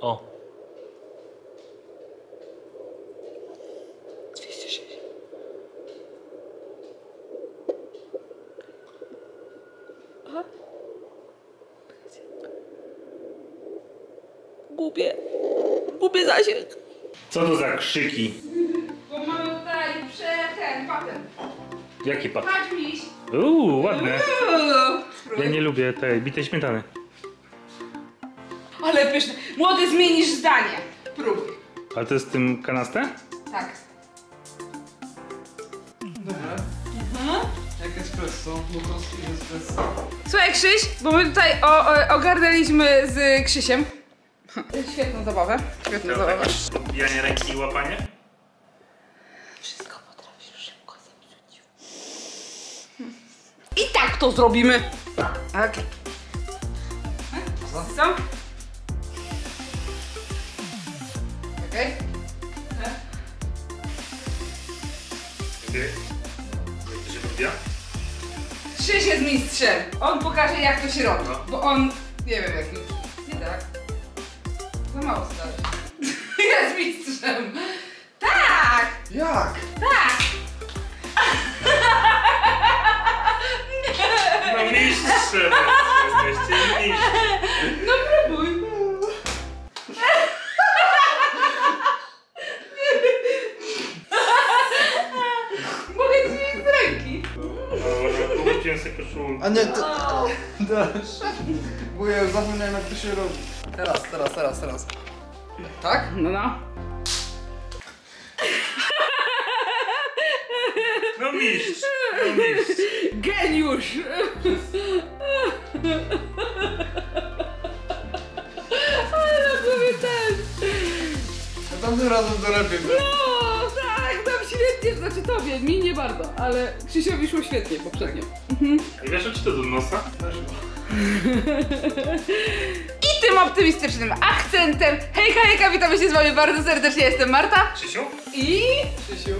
O. 206. Aha. Gubię. Gubię zasięg. Co to za krzyki? Bo mamy tutaj ten patent. Jaki patent? Patrz miś. Uuu, ładne. Ja nie lubię tej bitej śmietany. Ale pyszne. Młody, zmienisz zdanie. Próbuj. Ale to jest w tym kanastę? Tak. Dobra. Jak espresso, mokowski espresso. Słuchaj Krzyś, bo my tutaj ogarnęliśmy z Krzysiem. Świetną zabawę. Świetną zabawę. Bijanie ręki i łapanie? Wszystko potrafisz szybko zepsuć. I tak to zrobimy. Okej. Okay. Co? Okej. Okej. Krzyś jest mistrzem. On pokaże jak to się robi. No. Bo on nie wiem jak. Nie tak. Za mało stary. Jest mistrzem. Tak! Jak? Tak! No mistrzem! Jesteście mistrzem. No próbuj. A nie, to... Bo ja już zapomniałem jak to się robi. Teraz. Tak? No. No mistrz. Geniusz. Ale no to mi też. A tamtym razem to lepiej. Świetnie, znaczy tobie, mi nie bardzo, ale Krzysiowi szło świetnie poprzednio. I wiesz, czy to do nosa? I tym optymistycznym akcentem, hejka, hejka, witamy się z wami bardzo serdecznie, jestem Marta. Krzysiu? I... Krzysiu.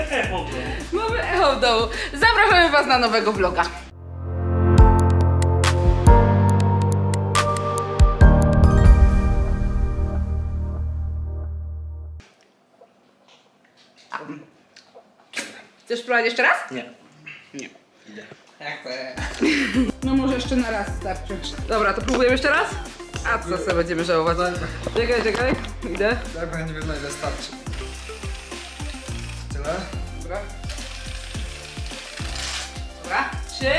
Echo. Mamy echo w dołu. Zapraszamy was na nowego vloga. Chcesz spróbować jeszcze raz? Nie. Idę. Jak to no może jeszcze na raz starczy. Dobra, to próbujemy jeszcze raz? A co sobie będziemy żałować? Czekaj. Idę. Dobra, nie wiem, ile starczy. Tyle? Dobra. 3, 4.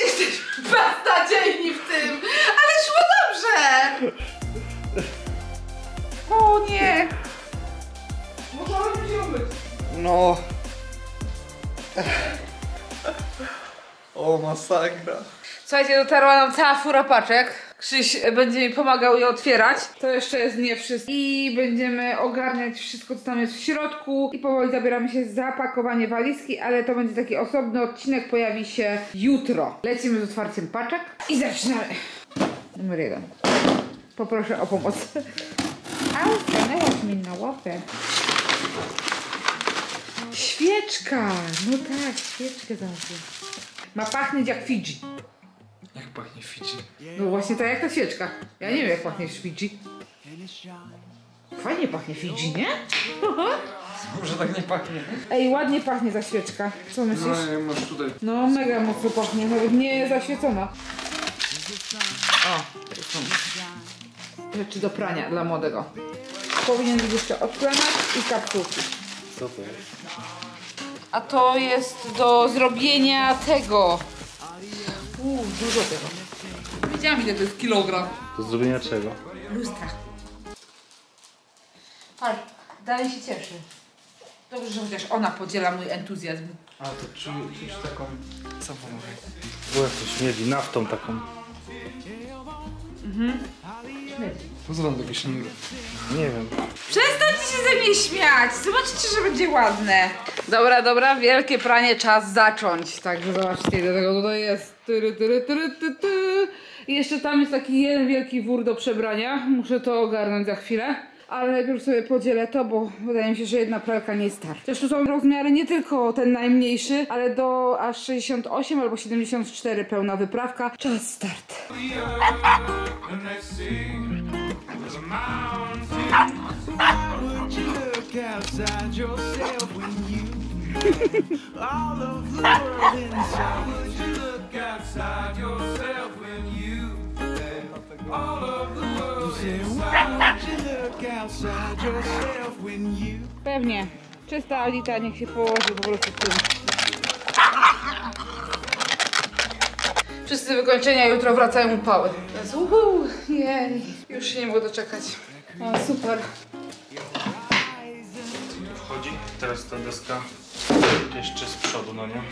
Jesteś beznadziejni w tym! Ale szło dobrze! O nie! No. O, masakra. Słuchajcie, dotarła nam cała fura paczek. Krzyś będzie mi pomagał je otwierać. To jeszcze jest nie wszystko. I będziemy ogarniać wszystko, co tam jest w środku. I powoli zabieramy się za pakowanie walizki, ale to będzie taki osobny odcinek. Pojawi się jutro. Lecimy z otwarciem paczek i zaczynamy. Numer 1. Poproszę o pomoc. Au, stanęłaś mi na łapę. Świeczka! No tak, świeczkę zawsze. Ma pachnąć jak Fidżi. Jak pachnie Fidżi? No właśnie tak jak ta świeczka. Ja nie wiem jak pachnie Fidżi. Fajnie pachnie Fidżi, nie? Może tak nie pachnie. Ej, ładnie pachnie ta świeczka. Co myślisz? No, ja masz tutaj. No mega mocno pachnie, nawet nie jest zaświecona. O, to są rzeczy do prania dla młodego. Powinien być jeszcze odklemak i kapsułki. Co to jest? A to jest do zrobienia tego. Dużo tego. Widziałam ile to jest kilogram. Do zrobienia czego? Lustra. Patrz, dalej się cieszy. Dobrze, że chociaż ona podziela mój entuzjazm. A to czuć taką... Co pomogę? Bo jak to śmierdzi naftą taką. Po co wam takie sznurki? Nie wiem. Przestańcie się ze mnie śmiać! Zobaczycie, że będzie ładne. Dobra, wielkie pranie, czas zacząć. Także zobaczcie, ile tego tutaj jest. I jeszcze tam jest taki jeden wielki wór do przebrania. Muszę to ogarnąć za chwilę. ale najpierw sobie podzielę to, bo wydaje mi się, że jedna pralka nie jest tarcza. Też tu są rozmiary nie tylko ten najmniejszy, ale do aż 68 albo 74 pełna wyprawka. Czas start. Pewnie. Czysta Alita niech się położy po prostu w tym. Wszyscy wykończenia jutro wracają upały. Teraz uhu, jej. Już się nie mogę doczekać. O, super. Wchodzi teraz ta deska jeszcze z przodu, no nie?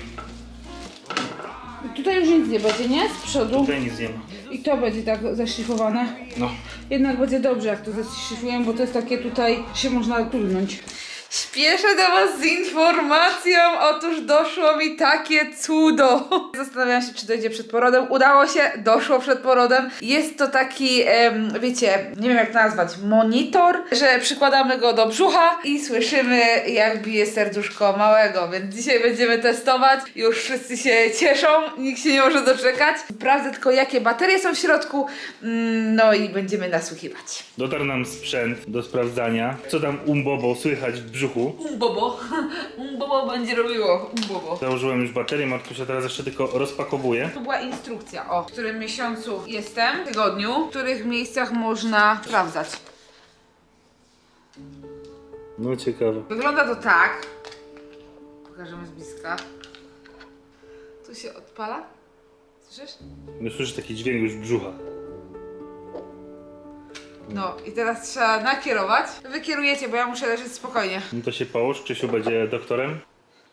Tutaj już nic nie będzie, nie? Z przodu? Tutaj nic nie ma. I to będzie tak zaszlifowane? No. Jednak będzie dobrze, jak to zaszlifuję, bo to jest takie tutaj, się można tulnąć. Śpieszę do was z informacją, otóż doszło mi takie cudo. Zastanawiałam się, czy dojdzie przed porodem. Udało się, doszło przed porodem. Jest to taki, wiecie, nie wiem jak nazwać, monitor, że przykładamy go do brzucha i słyszymy, jak bije serduszko małego, więc dzisiaj będziemy testować. Już wszyscy się cieszą, nikt się nie może doczekać. Sprawdzę tylko, jakie baterie są w środku, no i będziemy nasłuchiwać. Dotarł nam sprzęt do sprawdzania, co tam umbobo słychać w brzuchu. Umbobo. Umbobo będzie robiło. Umbobo. Założyłem już baterię, Martusia teraz jeszcze tylko rozpakowuje. To była instrukcja, o, w którym miesiącu jestem, tygodniu, w których miejscach można sprawdzać. No ciekawe. Wygląda to tak. Pokażemy z bliska. Tu się odpala. Słyszysz? No słyszysz taki dźwięk już brzucha. No i teraz trzeba nakierować. Wy kierujecie, bo ja muszę leżeć spokojnie. No to się połóż, Krzysiu będzie doktorem.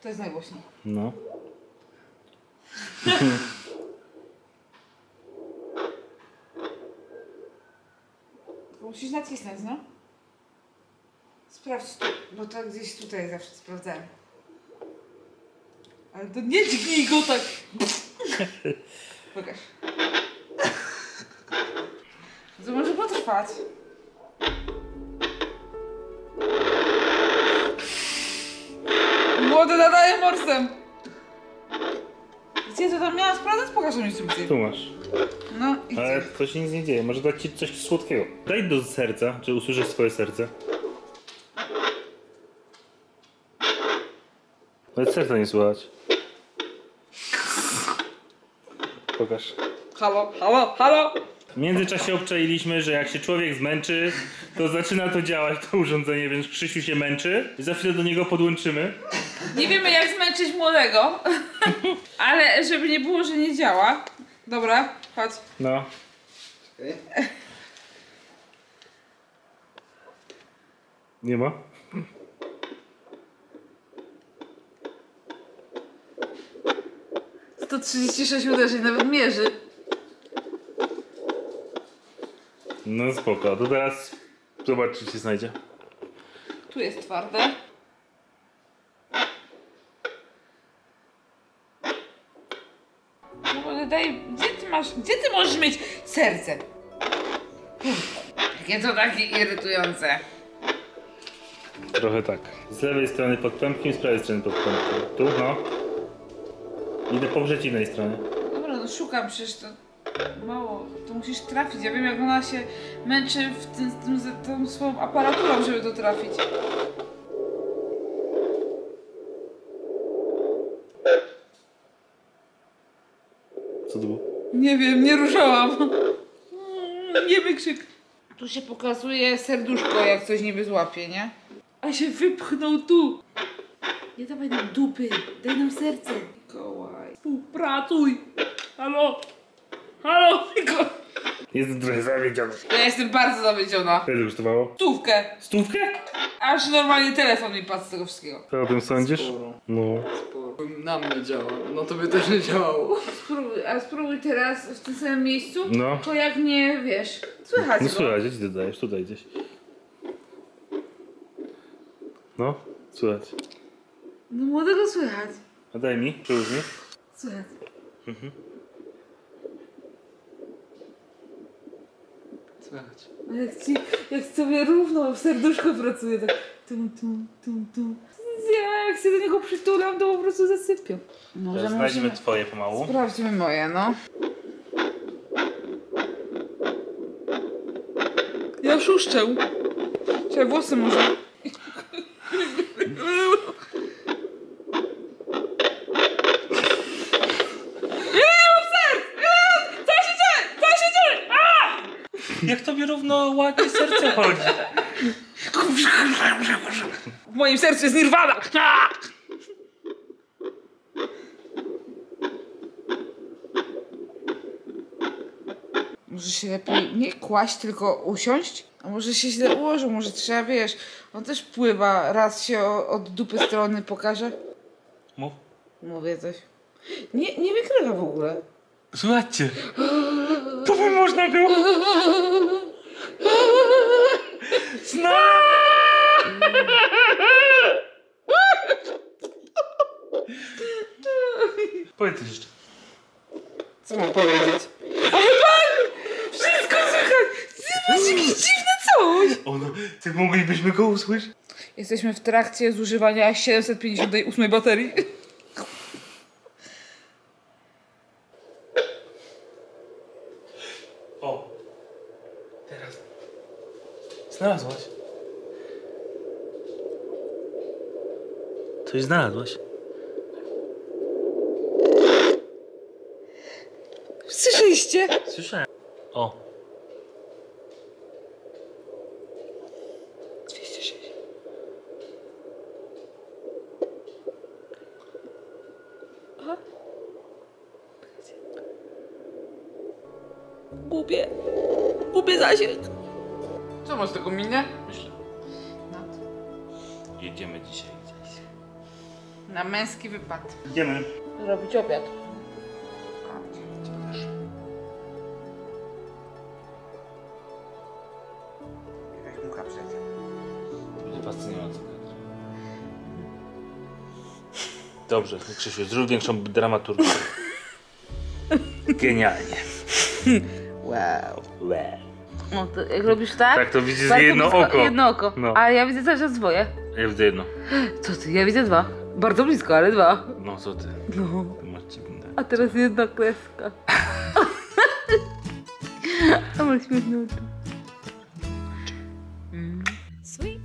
To jest najgłośniej. No. Musisz nacisnąć, no. Sprawdź tu, bo to gdzieś tutaj zawsze sprawdzałem. Ale to nie dźgnij go tak. Pokaż. To może potrwać. Młody nadaje morsem. Gdzie to tam miała sprawdzać? Pokażę mi instrukcję. Tu masz. No i ale to się nic nie dzieje. Może dać ci coś słodkiego. Daj do serca, czy usłyszysz swoje serce. Ale serca nie słychać. Pokaż. Halo, halo, halo. W międzyczasie obczailiśmy, że jak się człowiek zmęczy, to zaczyna to działać to urządzenie, więc Krzysiu się męczy i za chwilę do niego podłączymy. Nie wiemy jak zmęczyć młodego, ale żeby nie było, że nie działa. Dobra, chodź. No. Nie ma? To 36 uderzeń nawet mierzy. No spoko, to teraz zobacz, czy się znajdzie. Tu jest twarde. No daj, gdzie ty możesz mieć serce? Jakie to takie irytujące. Trochę tak. Z lewej strony pod pępkiem, z prawej strony pod pępkiem. Tu, no. Idę po przeciwnej stronie. Dobra, no szukam przecież to. Mało, to musisz trafić. Ja wiem, jak ona się męczy z tą swoją aparaturą, żeby to trafić. Co to było? Nie wiem, nie ruszałam. Nie wykrzyk. Tu się pokazuje serduszko, jak coś niby złapie, nie? A się wypchnął tu. Nie dawaj nam dupy, daj nam serce. Mikołaj, współpracuj. Halo. Halo, Mikołaj! Jestem trochę zawiedziona. Ja jestem bardzo zawiedziona. Ile to kosztowało? Stówkę. Stówkę? Aż normalnie telefon mi padł z tego wszystkiego. Co o tym sądzisz? Sporo. No. Sporo. Na mnie działa, no tobie też nie działało. Spróbuj, a spróbuj teraz w tym samym miejscu? No. To jak nie, wiesz, słychać go. No słychać, gdzie ty dajesz? Tutaj gdzieś. No, słychać. No młodego słychać. A daj mi, przyłóż mi. Słychać. Mhm. słychać? Jak sobie równo w serduszko pracuje, tak tum, tum, tum, tum. Jak się do niego przytulam, to po prostu zasypię. Może znajdziemy twoje pomału. Sprawdźmy moje, no. Ja szuszczę. Czy włosy może? Jak tobie równo ładnie serce chodzi. W moim sercu jest nirwana! Może się lepiej nie kłaść, tylko usiąść? A może się źle ułożył, może trzeba, wiesz, on też pływa, raz się od dupy strony pokaże. Mów. Mówię coś. Nie wykrywa w ogóle. Słuchajcie, to by można było... Powiedz coś jeszcze. Co mam powiedzieć? Ale pan! Wszystko słychać! Ty masz jakieś dziwne coś! Ono, ty moglibyśmy go usłyszeć? Jesteśmy w trakcie zużywania 758 baterii. O! Teraz... Znalazłaś? Coś znalazłaś? Słyszeliście? Słyszałem. O. 206. Aha. Głupie. Głupie zasięg. Co masz taką minę? Myślę. No to. Jedziemy dzisiaj gdzieś. Na męski wypad. Idziemy. Robić obiad. Dobrze, Krzysiu, zrób większą dramaturgię. Genialnie. Wow. Wow. No, to jak robisz tak? Tak, to widzisz tak, jedno oko. Jedno oko. No. A ja widzę cały czas dwoje. Ja widzę jedno. Co ty? Ja widzę dwa. Bardzo blisko, ale dwa. No co ty? No. A teraz jedna kreska. A masz śmieszne oczy.